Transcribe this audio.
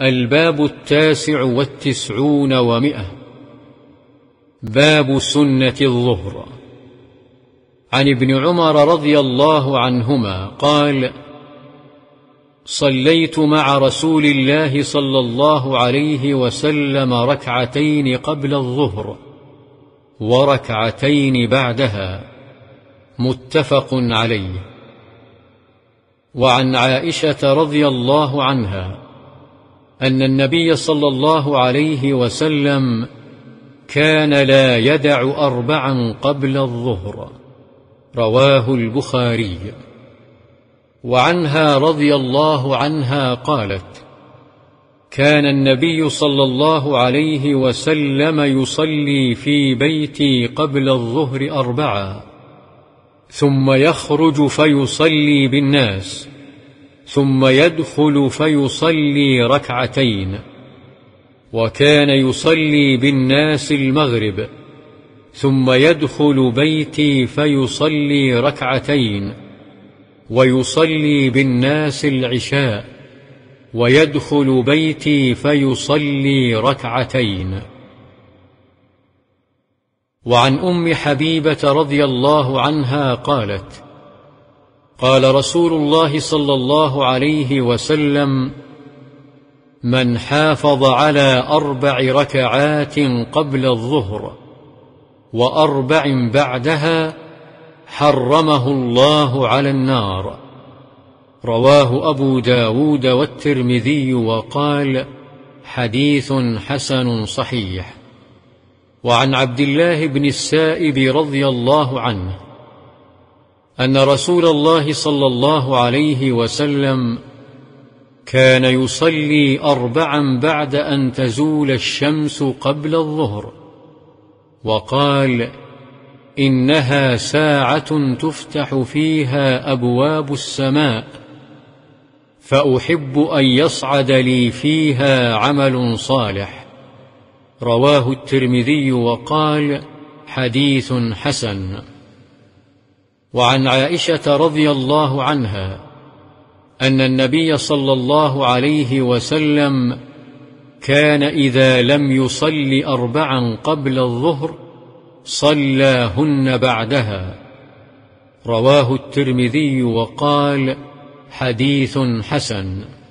الباب 99 باب سنة الظهر. عن ابن عمر رضي الله عنهما قال: صليت مع رسول الله صلى الله عليه وسلم ركعتين قبل الظهر وركعتين بعدها، متفق عليه. وعن عائشة رضي الله عنها أن النبي صلى الله عليه وسلم كان لا يدع 4 قبل الظهر، رواه البخاري. وعنها رضي الله عنها قالت: كان النبي صلى الله عليه وسلم يصلي في بيتي قبل الظهر 4، ثم يخرج فيصلي بالناس، ثم يدخل فيصلي ركعتين، وكان يصلي بالناس المغرب، ثم يدخل بيتي فيصلي ركعتين، ويصلي بالناس العشاء، ويدخل بيتي فيصلي ركعتين. وعن أم حبيبة رضي الله عنها قالت: قال رسول الله صلى الله عليه وسلم: من حافظ على 4 ركعات قبل الظهر و4 بعدها حرمه الله على النار، رواه أبو داود والترمذي، وقال: حديث حسن صحيح. وعن عبد الله بن السائب رضي الله عنه أن رسول الله صلى الله عليه وسلم كان يصلي 4 بعد أن تزول الشمس قبل الظهر، وقال: إنها ساعة تفتح فيها أبواب السماء، فأحب أن يصعد لي فيها عمل صالح، رواه الترمذي، وقال: حديث حسن. وعن عائشة رضي الله عنها أن النبي صلى الله عليه وسلم كان إذا لم يصل 4 قبل الظهر صلاهن بعدها، رواه الترمذي، وقال: حديث حسن.